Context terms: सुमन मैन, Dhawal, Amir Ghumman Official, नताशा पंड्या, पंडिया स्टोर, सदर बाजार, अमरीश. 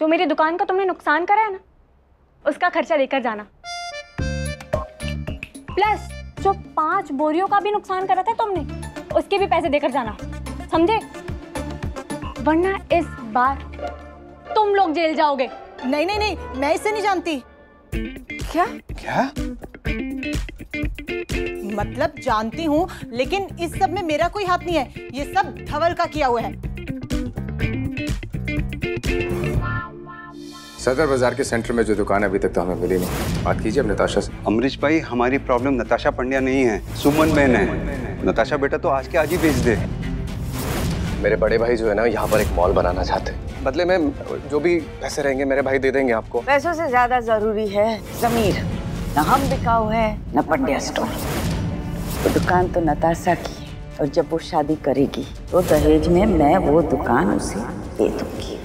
जो मेरी दुकान का तुमने नुकसान करा है ना, उसका खर्चा लेकर जाना, प्लस जो 5 बोरियों का भी नुकसान करा था तुमने, उसके भी पैसे देकर जाना, समझे? वरना इस बार तुम लोग जेल जाओगे। नहीं नहीं नहीं, मैं इसे नहीं जानती। क्या क्या मतलब? जानती हूँ, लेकिन इस सब में मेरा कोई हाथ नहीं है। ये सब धवल का किया हुआ है। सदर बाजार के सेंटर में जो दुकान है, अभी तक तो हमें मिली नहीं। बात कीजिए अब नताशा से। अमरीश भाई, हमारी प्रॉब्लम नताशा पंड्या नहीं है, सुमन मैन है। नताशा बेटा तो आज के आज ही भेज दे। मेरे बड़े भाई जो है ना, यहाँ पर एक मॉल बनाना चाहते हैं। बदले में जो भी पैसे रहेंगे मेरे भाई दे देंगे आपको। पैसों से ज्यादा जरूरी है जमीर। न हम बिकाऊ है न पंडिया स्टोर। तो दुकान तो नताशा की है, और जब वो शादी करेगी तो दहेज में मैं वो दुकान उसे दे दूंगी।